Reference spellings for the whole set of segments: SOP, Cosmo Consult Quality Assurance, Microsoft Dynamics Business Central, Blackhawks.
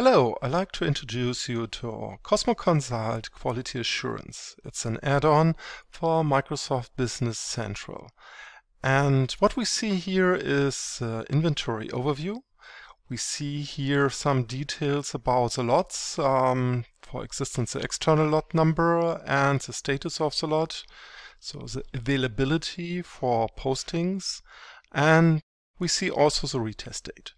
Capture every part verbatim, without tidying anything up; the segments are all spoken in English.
Hello, I'd like to introduce you to Cosmo Consult Quality Assurance. It's an add-on for Microsoft Business Central. And what we see here is uh, inventory overview. We see here some details about the lots, um, for instance, the external lot number and the status of the lot, so the availability for postings, and we see also the retest date.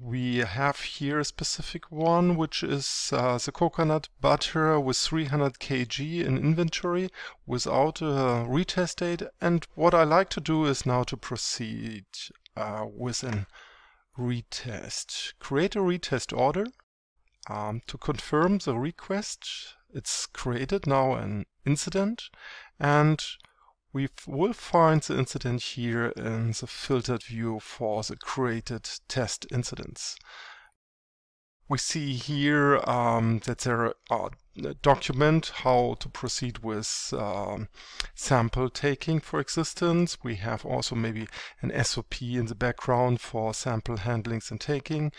We have here a specific one, which is uh, the coconut butter with three hundred kilograms in inventory without a retest date. And what I like to do is now to proceed uh, with an retest. Create a retest order um, to confirm the request. It's created now an incident, and we will find the incident here in the filtered view for the created test incidents. We see here um, that there are uh, document how to proceed with um, sample taking, for instance. We have also maybe an S O P in the background for sample handlings and taking.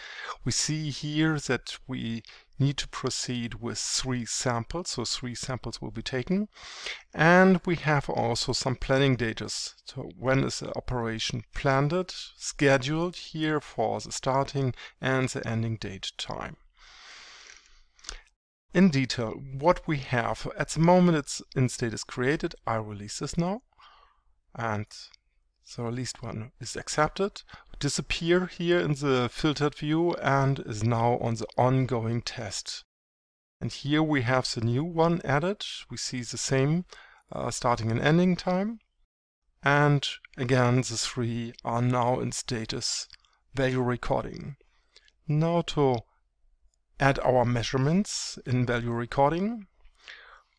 We see here that we need to proceed with three samples, so three samples will be taken. And we have also some planning data. So when is the operation planned, scheduled here for the starting and the ending date time. In detail, what we have at the moment, it's in status created. I release this now, and the released one is accepted, disappear here in the filtered view, and is now on the ongoing test. And here we have the new one added. We see the same uh, starting and ending time, and again the three are now in status value recording. Now to add our measurements in value recording,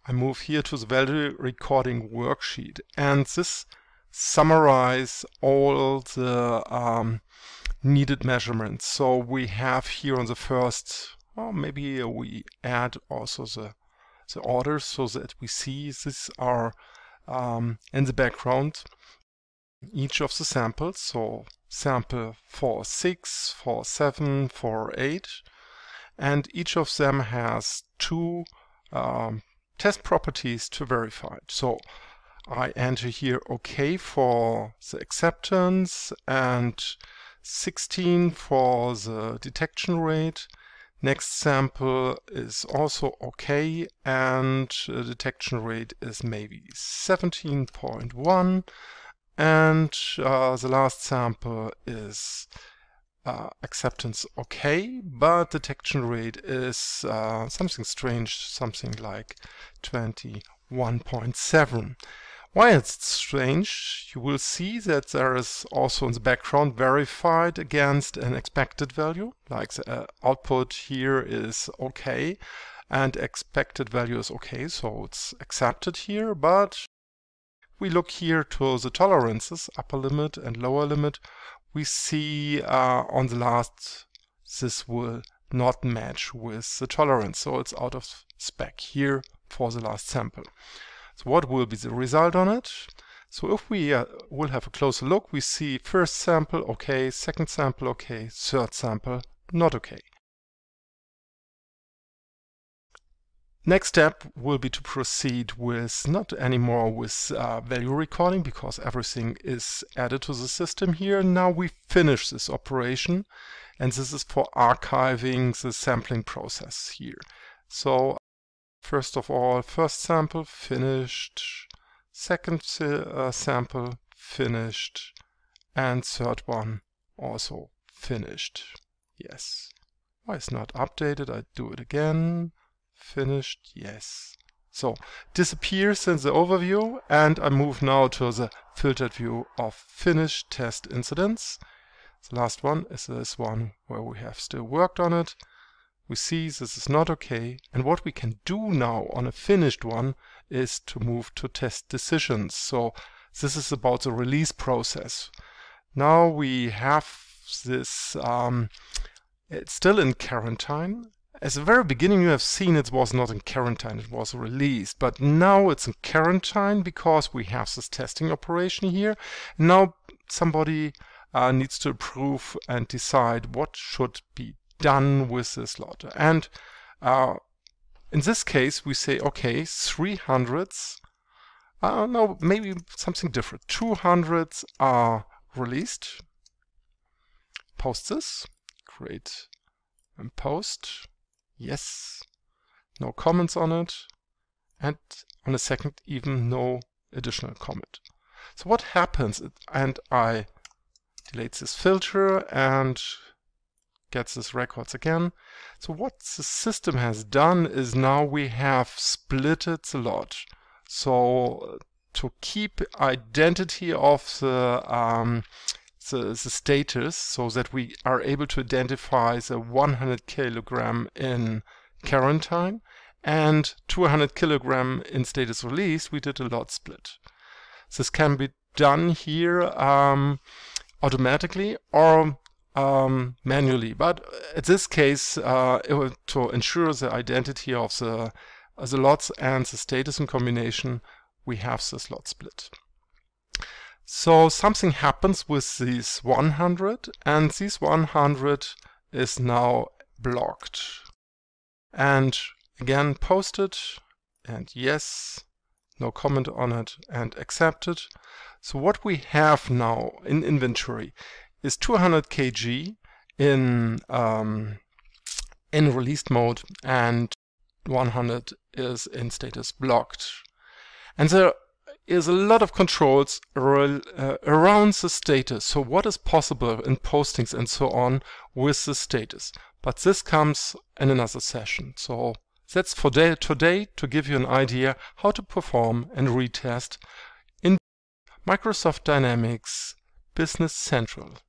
I move here to the value recording worksheet, and this summarize all the um, needed measurements. So we have here on the first, well, maybe we add also the, the orders so that we see these are um, in the background each of the samples. So sample four six, four seven, four eight. And each of them has two um, test properties to verify it. So I enter here OK for the acceptance and sixteen for the detection rate. Next sample is also OK, and the detection rate is maybe seventeen point one, and uh, the last sample is Uh, acceptance OK, but detection rate is uh, something strange, something like twenty-one point seven. Why it's strange, you will see that there is also in the background verified against an expected value, like the uh, output here is OK, and expected value is OK, so it's accepted here, but we look here to the tolerances, upper limit and lower limit. We see uh, on the last, this will not match with the tolerance, so it's out of spec here for the last sample. So what will be the result on it? So if we uh, will have a closer look, we see first sample OK, second sample OK, third sample not OK. Next step will be to proceed with not anymore with uh, value recording, because everything is added to the system here. Now we finish this operation, and this is for archiving the sampling process here. So first of all, first sample finished, second uh, sample finished, and third one also finished. Yes. Why it's not updated? I do it again. Finished, yes. So disappears in the overview, and I move now to the filtered view of finished test incidents. The last one is this one where we have still worked on it. We see this is not okay, and what we can do now on a finished one is to move to test decisions. So this is about the release process. Now we have this, um, it's still in quarantine. At the very beginning you have seen it was not in quarantine, it was released, but now it's in quarantine because we have this testing operation here. Now somebody uh, needs to approve and decide what should be done with this lot. And uh, in this case, we say, okay, three hundredths, I don't know, maybe something different. Two hundredths are released. Post this. Create and post. Yes. No comments on it. And on the second, even no additional comment. So what happens? And I delete this filter and gets this records again. So what the system has done is now we have splitted the lot. So to keep identity of the, um, the, the status, so that we are able to identify the one hundred kilogram in current time and two hundred kilogram in status release, we did a lot split. This can be done here um, automatically or um, manually, but at this case, uh, it will, to ensure the identity of the the lots and the status in combination, we have this lot split. So something happens with these one hundred, and these one hundred is now blocked. And again, posted, and yes, no comment on it, and accepted. So what we have now in inventory is two hundred kilograms in um, in released mode, and one hundred is in status blocked. And there is a lot of controls uh, around the status. So what is possible in postings and so on with the status. But this comes in another session. So that's for day today to give you an idea how to perform and retest in Microsoft Dynamics Business Central.